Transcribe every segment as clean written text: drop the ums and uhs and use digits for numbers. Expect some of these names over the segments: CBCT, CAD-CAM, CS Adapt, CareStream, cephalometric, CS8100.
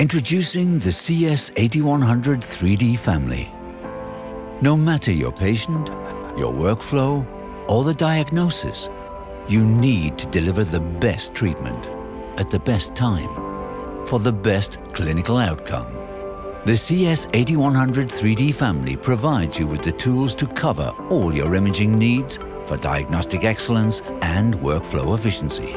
Introducing the CS8100 3D family. No matter your patient, your workflow, or the diagnosis, you need to deliver the best treatment at the best time for the best clinical outcome. The CS8100 3D family provides you with the tools to cover all your imaging needs for diagnostic excellence and workflow efficiency.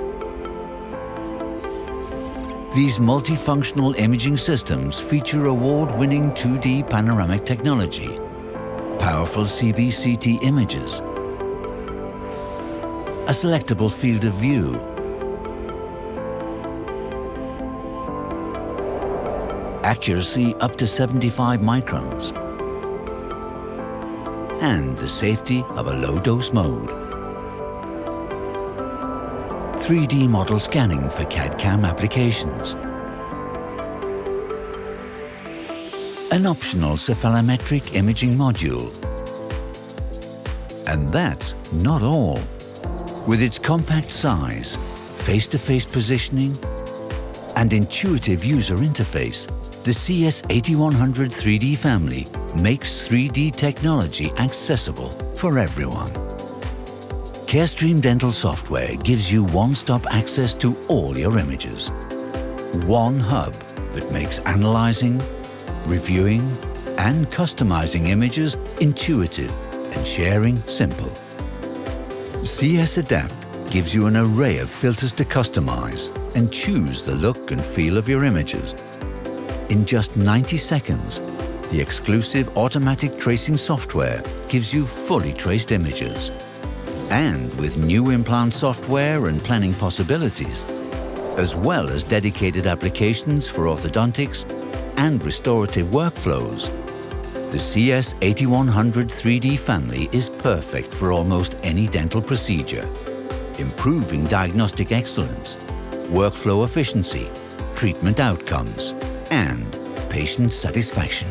These multifunctional imaging systems feature award-winning 2D panoramic technology, powerful CBCT images, a selectable field of view, accuracy up to 75 microns, and the safety of a low-dose mode. 3D model scanning for CAD-CAM applications. An optional cephalometric imaging module. And that's not all. With its compact size, face-to-face positioning, and intuitive user interface, the CS8100 3D family makes 3D technology accessible for everyone. CareStream Dental software gives you one-stop access to all your images. One hub that makes analyzing, reviewing, and customizing images intuitive and sharing simple. CS Adapt gives you an array of filters to customize and choose the look and feel of your images. In just 90 seconds, the exclusive automatic tracing software gives you fully traced images. And with new implant software and planning possibilities, as well as dedicated applications for orthodontics and restorative workflows, the CS8100 3D family is perfect for almost any dental procedure, improving diagnostic excellence, workflow efficiency, treatment outcomes, and patient satisfaction.